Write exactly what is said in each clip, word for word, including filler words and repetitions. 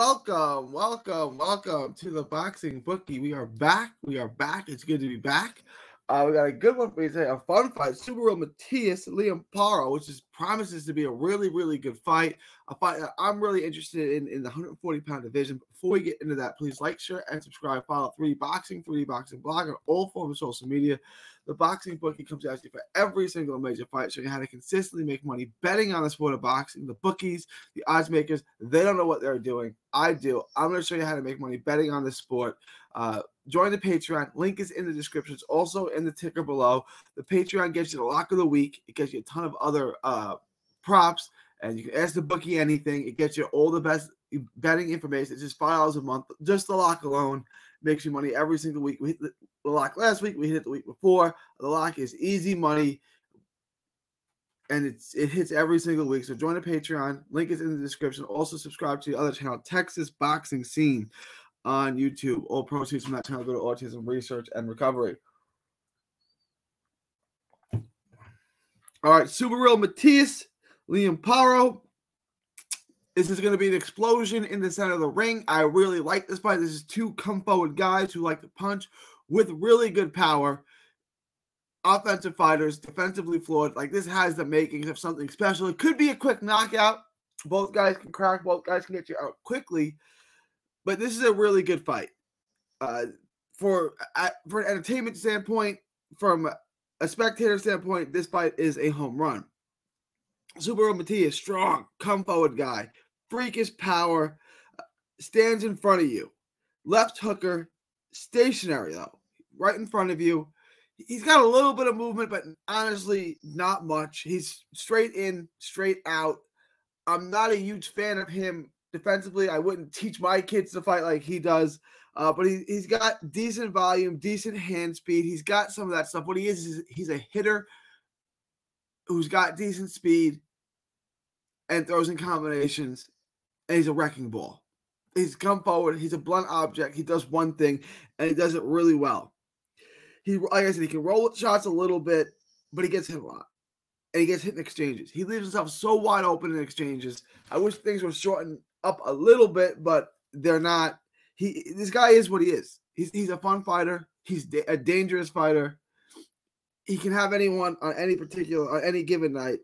Welcome, welcome, welcome to the Boxing Bookie. We are back. We are back. It's good to be back. Uh, we got a good one for you today. A fun fight. Subriel Matias, Liam Paro, which is promises to be a really, really good fight. A fight that I'm really interested in in the one forty pound division. Before we get into that, please like, share, and subscribe. Follow three D Boxing, three D Boxing Blog, on all forms of social media. The Boxing Bookie comes out to you for every single major fight, showing you how to consistently make money betting on the sport of boxing. The bookies, the odds makers, they don't know what they're doing. I do. I'm going to show you how to make money betting on the sport. Uh, join the Patreon. Link is in the description. It's also in the ticker below. The Patreon gets you the lock of the week. It gets you a ton of other uh, props, and you can ask the bookie anything. It gets you all the best betting information. It's just five dollars a month. Just the lock alone makes you money every single week. We hit the lock last week. We hit it the week before. The lock is easy money, and it's it hits every single week. So join the Patreon. Link is in the description. Also subscribe to the other channel, Texas Boxing Scene, on YouTube. All proceeds from that channel go to autism research and recovery. All right, Subriel Matias, Liam Paro. This is going to be an explosion in the center of the ring. I really like this fight. This is two come-forward guys who like to punch with really good power. Offensive fighters, defensively flawed. Like, this has the makings of something special. It could be a quick knockout. Both guys can crack. Both guys can get you out quickly. But this is a really good fight. Uh, for, uh, for an entertainment standpoint, from a spectator standpoint, this fight is a home run. Subriel Matias, strong, come-forward guy. Freakish power, stands in front of you. Left hooker, stationary though, right in front of you. He's got a little bit of movement, but honestly, not much. He's straight in, straight out. I'm not a huge fan of him defensively. I wouldn't teach my kids to fight like he does, uh, but he, he's got decent volume, decent hand speed. He's got some of that stuff. What he is, is he's a hitter who's got decent speed and throws in combinations. And he's a wrecking ball. He's come forward. He's a blunt object. He does one thing, and he does it really well. He, like I said, he can roll shots a little bit, but he gets hit a lot, and he gets hit in exchanges. He leaves himself so wide open in exchanges. I wish things were shortened up a little bit, but they're not. He, this guy is what he is. He's he's a fun fighter. He's da a dangerous fighter. He can have anyone on any particular on any given night.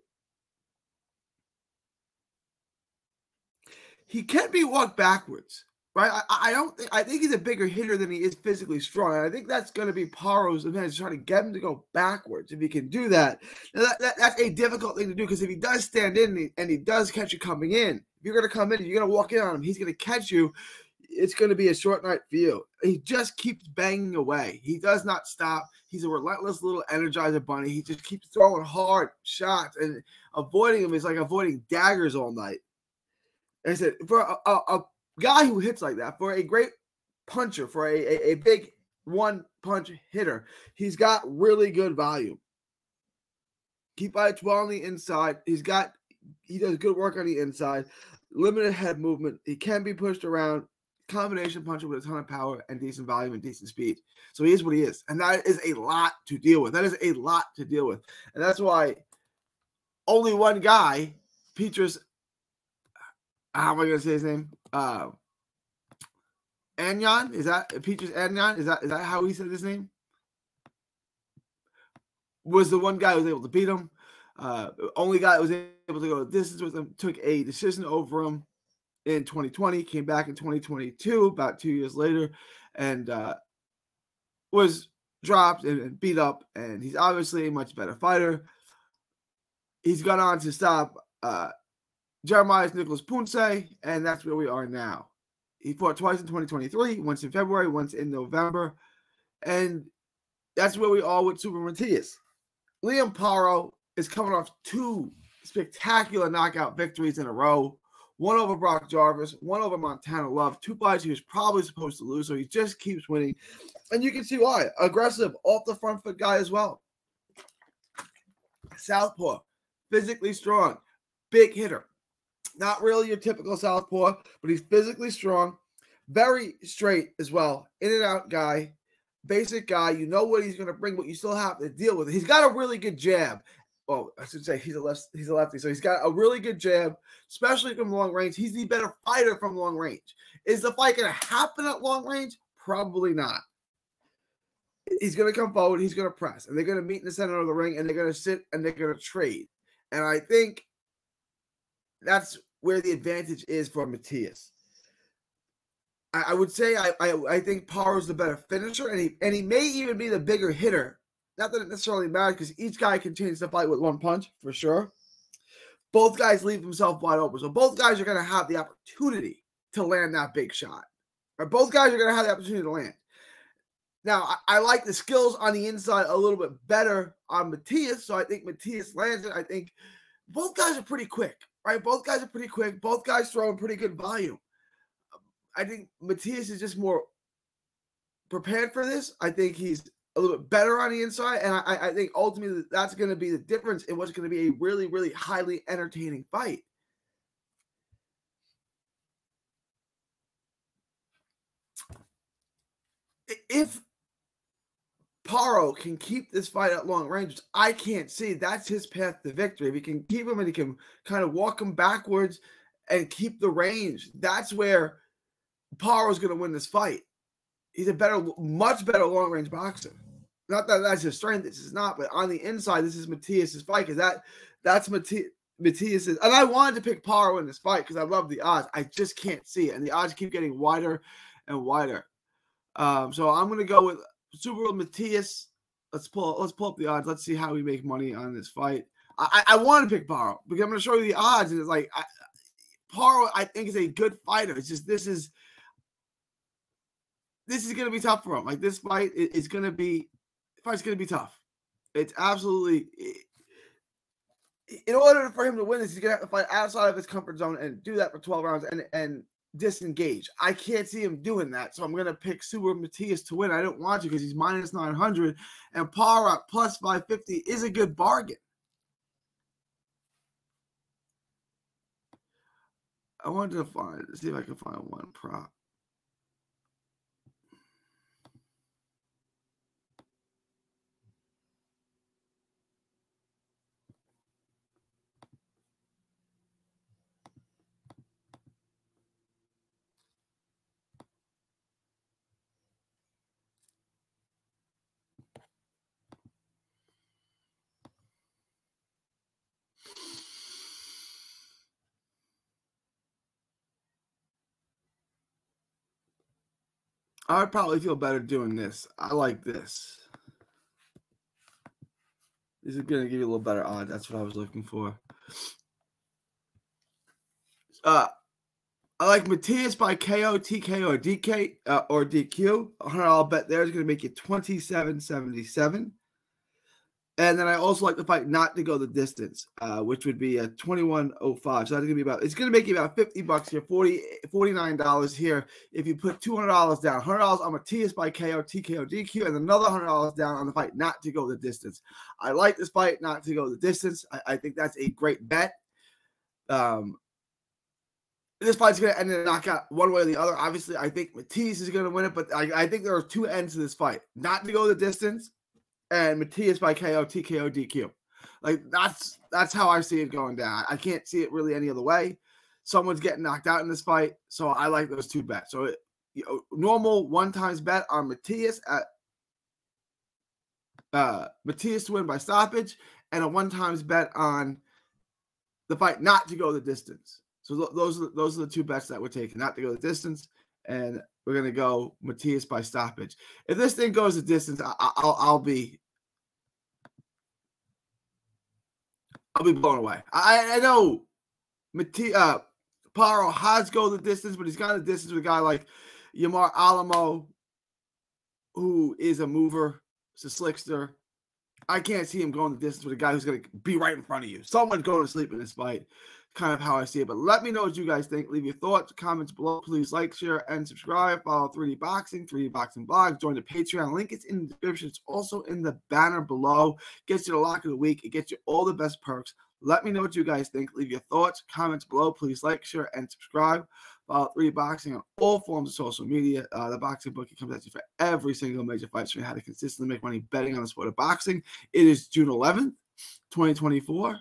He can be walked backwards, right? I, I don't think I think he's a bigger hitter than he is physically strong. And I think that's going to be Paro's advantage, trying to get him to go backwards if he can do that. Now that, that that's a difficult thing to do, because if he does stand in and he, and he does catch you coming in, if you're going to come in and you're going to walk in on him, he's going to catch you. It's going to be a short night for you. He just keeps banging away. He does not stop. He's a relentless little energizer bunny. He just keeps throwing hard shots, and avoiding him is like avoiding daggers all night. I said, for a, a, a guy who hits like that, for a great puncher, for a, a, a big one-punch hitter, he's got really good volume. He fights well on the inside. He's got he does good work on the inside. Limited head movement. He can be pushed around. Combination puncher with a ton of power and decent volume and decent speed. So he is what he is, and that is a lot to deal with. That is a lot to deal with, and that's why only one guy, Petrus. How am I gonna say his name? Uh, Anyon? Is that Petrus Anyon? Is that is that how he said his name? Was the one guy who was able to beat him. Uh, only guy that was able to go the distance with him, took a decision over him in twenty twenty, came back in twenty twenty-two, about two years later, and uh, was dropped and, and beat up. And he's obviously a much better fighter. He's gone on to stop Uh, Jermaine Nicholas Ponce, and that's where we are now. He fought twice in twenty twenty-three, once in February, once in November, and that's where we are with Subriel Matias. Liam Paro is coming off two spectacular knockout victories in a row, one over Brock Jarvis, one over Montana Love, two fights he was probably supposed to lose, so he just keeps winning, and you can see why. Aggressive, off the front foot guy as well. Southpaw, physically strong, big hitter. Not really your typical southpaw, but he's physically strong, very straight as well, in and out guy, basic guy. You know what he's going to bring, but you still have to deal with it. He's got a really good jab, Oh, I should say he's a left. He's a lefty, so he's got a really good jab, especially from long range. He's the better fighter from long range. Is the fight going to happen at long range? Probably not. He's going to come forward. He's going to press, and they're going to meet in the center of the ring, and they're going to sit and they're going to trade. And I think that's where the advantage is for Matias. I, I would say I I, I think Paro's the better finisher, and he and he may even be the bigger hitter. Not that it necessarily matters because each guy can change the fight with one punch for sure. Both guys leave themselves wide open. So both guys are going to have the opportunity to land that big shot. Or both guys are going to have the opportunity to land. Now, I, I like the skills on the inside a little bit better on Matias. So I think Matias lands it. I think both guys are pretty quick, right? Both guys are pretty quick. Both guys throwing pretty good volume. I think Matias is just more prepared for this. I think he's a little bit better on the inside, and I, I think ultimately that's going to be the difference in what's going to be a really, really highly entertaining fight. If Paro can keep this fight at long range, I can't see that's his path to victory. If he can keep him and he can kind of walk him backwards and keep the range, that's where Paro's going to win this fight. He's a better, much better long range boxer. Not that that's his strength. This is not. But on the inside, this is Matias's fight because that that's Matias. Matias is, and I wanted to pick Paro in this fight because I love the odds. I just can't see it, and the odds keep getting wider and wider. Um, so I'm gonna go with Subriel Matias. Let's pull. Let's pull up the odds. Let's see how we make money on this fight. I, I, I want to pick Paro because I'm gonna show you the odds, and it's like I, Paro. I think is a good fighter. It's just this is. This is going to be tough for him. Like this fight is going to be, fight's going to be tough. It's absolutely, in order for him to win this, he's going to have to fight outside of his comfort zone and do that for twelve rounds and, and disengage. I can't see him doing that. So I'm going to pick Subriel Matias to win. I don't want to because he's minus nine hundred and Paro plus five fifty is a good bargain. I wanted to find, see if I can find one prop. I would probably feel better doing this. I like this. This is going to give you a little better odds. That's what I was looking for. Uh, I like Matias by K O, T K O, or D K, uh, or D Q. I'll bet there's going to make it twenty-seven seventy-seven. And then I also like the fight not to go the distance, uh, which would be a twenty-one oh five. So that's going to be about, it's going to make you about fifty bucks here, forty, forty-nine dollars here. If you put two hundred dollars down, one hundred dollars on Matias by K O, T K O, D Q, and another one hundred dollars down on the fight not to go the distance. I like this fight not to go the distance. I, I think that's a great bet. Um, This fight's going to end in a knockout one way or the other. Obviously, I think Matias is going to win it, but I, I think there are two ends to this fight. Not to go the distance. And Matias by K O, T K O, D Q. Like, that's that's how I see it going down. I can't see it really any other way. Someone's getting knocked out in this fight, so I like those two bets. So, it, you know, normal one times bet on Matias at uh, Matias to win by stoppage, and a one times bet on the fight not to go the distance. So th those are the, those are the two bets that we're taking: not to go the distance, and we're going to go Matias by stoppage. If this thing goes the distance, I, I'll, I'll be I'll be blown away. I, I know Matias, uh, Paro has go the distance, but he's got a distance with a guy like Yamar Alamo, who is a mover, it's a slickster. I can't see him going the distance with a guy who's going to be right in front of you. Someone's going to sleep in this fight. Kind of how I see it, but let me know what you guys think. Leave your thoughts, comments below. Please like, share, and subscribe. Follow three D Boxing, three D Boxing Blog. Join the Patreon. Link is in the description. It's also in the banner below. Gets you the lock of the week. It gets you all the best perks. Let me know what you guys think. Leave your thoughts, comments below. Please like, share, and subscribe. Follow three D Boxing on all forms of social media. Uh, the boxing book it comes at you for every single major fight. So you how to consistently make money betting on the sport of boxing. It is June eleventh. twenty twenty-four.